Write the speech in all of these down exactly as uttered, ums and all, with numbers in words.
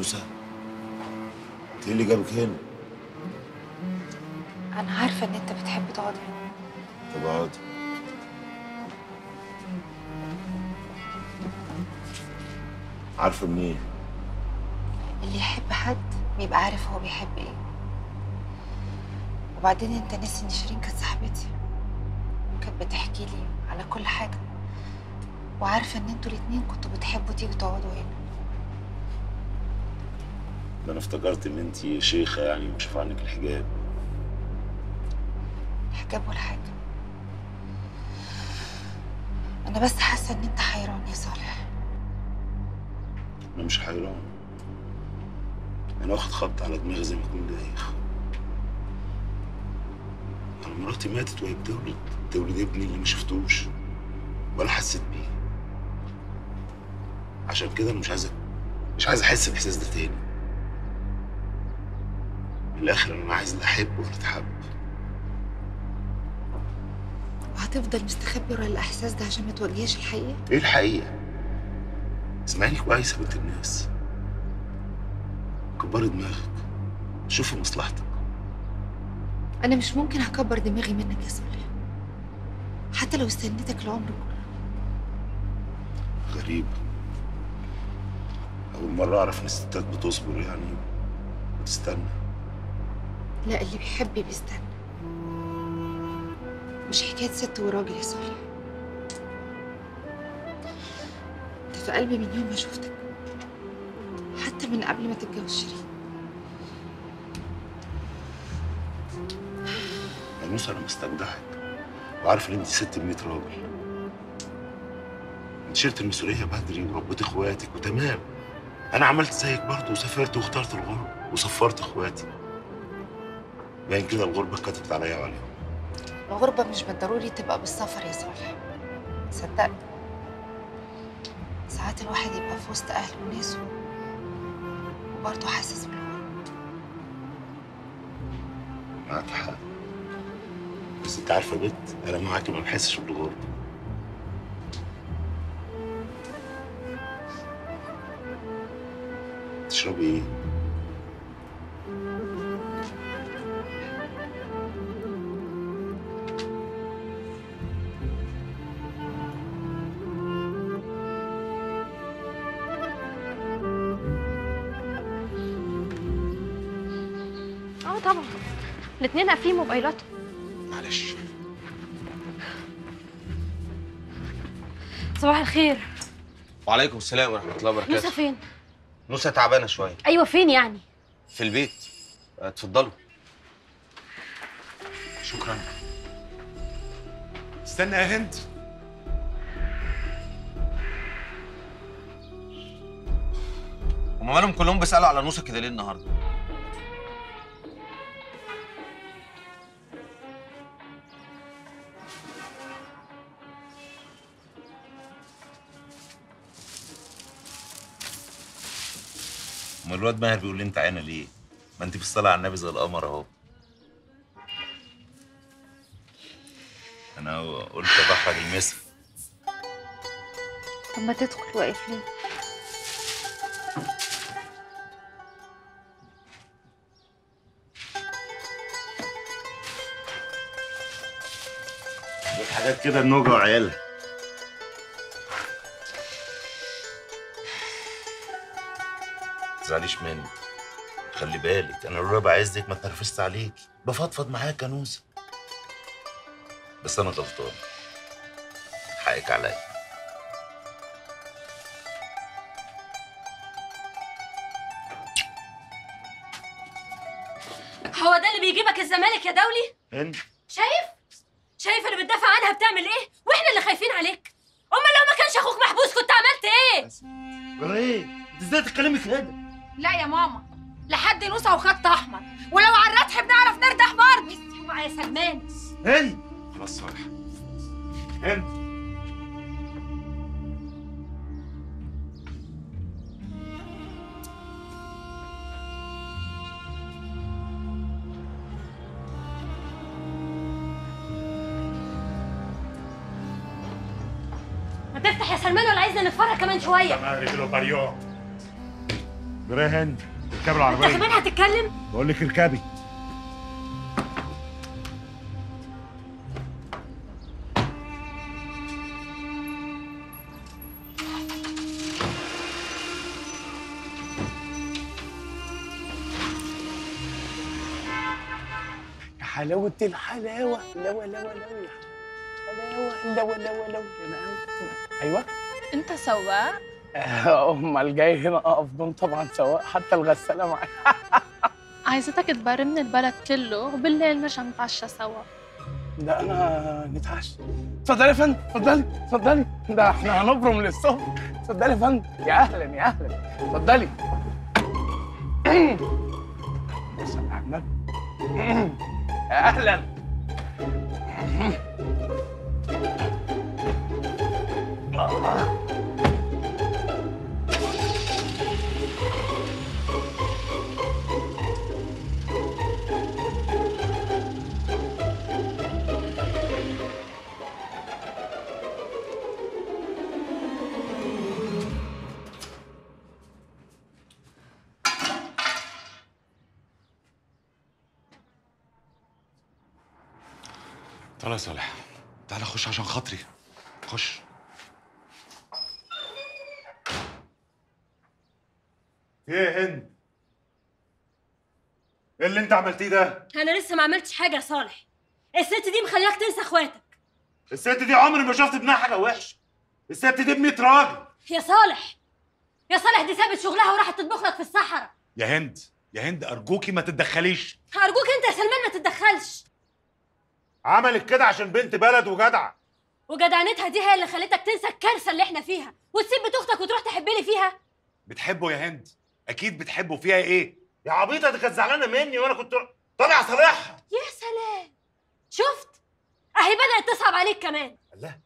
نوسة، انت ايه اللي جابك هنا؟ أنا عارفة إن أنت بتحب تقعد هنا. طب اقعدي. عارفة منين؟ إيه؟ اللي يحب حد بيبقى عارف هو بيحب إيه. وبعدين أنت ناسي إن شيرين كانت صاحبتي، وكانت بتحكي لي على كل حاجة، وعارفة إن أنتوا الاتنين كنتوا بتحبوا تيجوا تقعدوا هنا. ده أنا افتكرت إن أنت شيخة يعني ومش عنك الحجاب. الحجاب ولا حاجة. أنا بس حاسة إن أنت حيران يا صالح. أنا مش حيران. أنا واخد خط على دماغي زي ما أكون دايخ. أنا مراتي ماتت وهي بتولد، تولد ابني اللي ما شفتوش ولا حسيت بيه. عشان كده أنا مش عايز مش عايز أحس الإحساس ده تاني. من الآخر أنا عايز لا أحب ولا أتحب. وهتفضل مستخبي ورا الإحساس ده عشان ما تواجهش الحقيقة؟ إيه الحقيقة؟ اسمعيني كويس يا بنت الناس. كبري دماغك، شوفي مصلحتك. أنا مش ممكن هكبر دماغي منك يا صالح، حتى لو استنيتك العمر كله. غريب، أول مرة أعرف إن الستات بتصبر يعني وتستنى. لا، اللي بيحب بيستنى، مش حكاية ست وراجل يا صالح. أنت في قلبي من يوم ما شفتك، حتى من قبل ما تتجوز شيرين. يا نوسة أنا مستجدعك، وعارف إن أنت ست بمية راجل. أنت شلت المسؤولية بدري وربيت إخواتك وتمام. أنا عملت زيك برضه وسافرت واخترت الغربة وصفرت إخواتي. باين كده الغربة كتبت عليا وعليهم. الغربة مش بالضروري تبقى بالسفر يا صالح، صدقني. ساعات الواحد يبقى في وسط أهله وناسه وبرضه حاسس بالغربة. معاكي حق، بس أنت عارفة يا بنت أنا معاكي ما بحسش بالغربة. تشربي إيه؟ اه طبعا، الاتنين قافلين موبايلاتهم. معلش. صباح الخير. وعليكم السلام ورحمه الله وبركاته. نوسة فين؟ نوسة تعبانه شويه. ايوه فين يعني؟ في البيت. اتفضلوا. شكرا. استنى يا هند. هما مالهم كلهم بيسالوا على نوسة كده ليه النهارده؟ أم الواد ماهر بيقول لي أنت عينة ليه؟ ما أنت بالصلاة على النبي زي القمر أهو. أنا قلت أضحك المسك. طب ما تدخل، واقف ليه؟ دي حاجات كده النوجة وعيالها. ما تزعليش مني، خلي بالك انا لولا بعزك ما اتنرفزت عليكي، بفضفض معاك يا نوسة. بس انا غلطان، حقك عليا. هو ده اللي بيجيبك الزمالك يا دولي؟ هند شايف؟ شايف اللي بتدافع عنها بتعمل ايه؟ واحنا اللي خايفين عليك. امال لو ما كانش اخوك محبوس كنت عملت ايه؟ ايه؟ انت ازاي تتكلمي كده؟ لا يا ماما، لحد نوسة وخط احمر، ولو على الرطح بنعرف نردح برضه. اوعى يا سلمان. هند خلاص صالح. هند ما تفتح يا سلمان ولا عايزنا نتفرج كمان شويه؟ مرايه هند اركبي العربيه. انت كمان هتتكلم؟ بقول لك اركبي. حلاوة الحلاوة لو لو لو حلاوة لو لو لو أيوه. أنت سواق؟ أمال جاي هنا أقف دون طبعًا سواق، حتى الغسالة معايا. عايزتك تبر من البلد كله وبالليل نرجع نتعشى سوا. ده أنا نتعشى؟ اتفضلي يا فندم، اتفضلي اتفضلي، ده إحنا هنبرم للصبح. اتفضلي يا فندم، يا أهلًا يا أهلًا، اتفضلي. بص يا أحمد. أهلاً. تعالى يا صالح، تعالى خش عشان خاطري، خش. ايه يا هند؟ ايه اللي انت عملتيه ده؟ انا لسه ما عملتش حاجه يا صالح. الست دي مخلياك تنسى اخواتك. الست دي عمري ما شفت ابنها حاجه وحشه. الست دي ب مية راجل. يا صالح يا صالح، دي سابت شغلها وراحت تطبخ لك في الصحراء. يا هند يا هند ارجوكي ما تتدخليش. ارجوك انت يا سلمان ما تتدخلش. عملت كده عشان بنت بلد وجدعه، وجدعنتها دي هي اللي خلتك تنسى الكارثه اللي احنا فيها وتسيب بنت اختك وتروح تحب لي فيها. بتحبه يا هند؟ اكيد بتحبه. فيها ايه يا عبيطه؟ دي كانت زعلانه مني وانا كنت طالع صالحها. يا سلام، شفت اهي بدات تصعب عليك كمان. الله،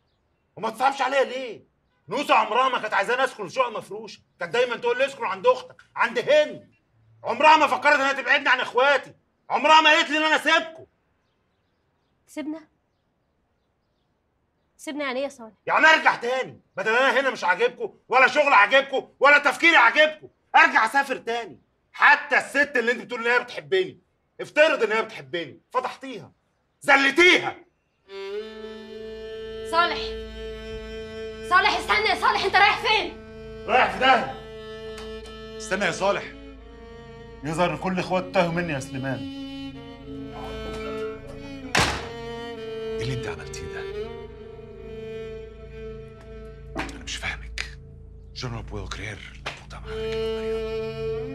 وما تصعبش عليا ليه؟ نوسة عمرها ما كانت عايزاني اسكن في شقه مفروشه، كانت دايما تقول لي اسكن عند اختك عند هند. عمرها ما فكرت انها تبعدني عن اخواتي، عمرها ما قالت لي ان انا سيبكم. سيبنا؟ سيبنا يعني ايه يا صالح؟ يعني ارجع تاني، بدل انا هنا مش عاجبكم ولا شغل عاجبكم ولا تفكيري عاجبكم، ارجع اسافر تاني. حتى الست اللي انت بتقول ان هي بتحبني، افترض ان هي بتحبني، فضحتيها، زلتيها. صالح صالح استنى يا صالح، انت رايح فين؟ رايح في دهب. استنى يا صالح، يظهر كل اخواتي تاهوا مني يا سليمان. ايه اللي انت عملتيه ده؟ انا مش فاهمك. جنرال بويل كرير لابد عمل حاجه كده بطريقه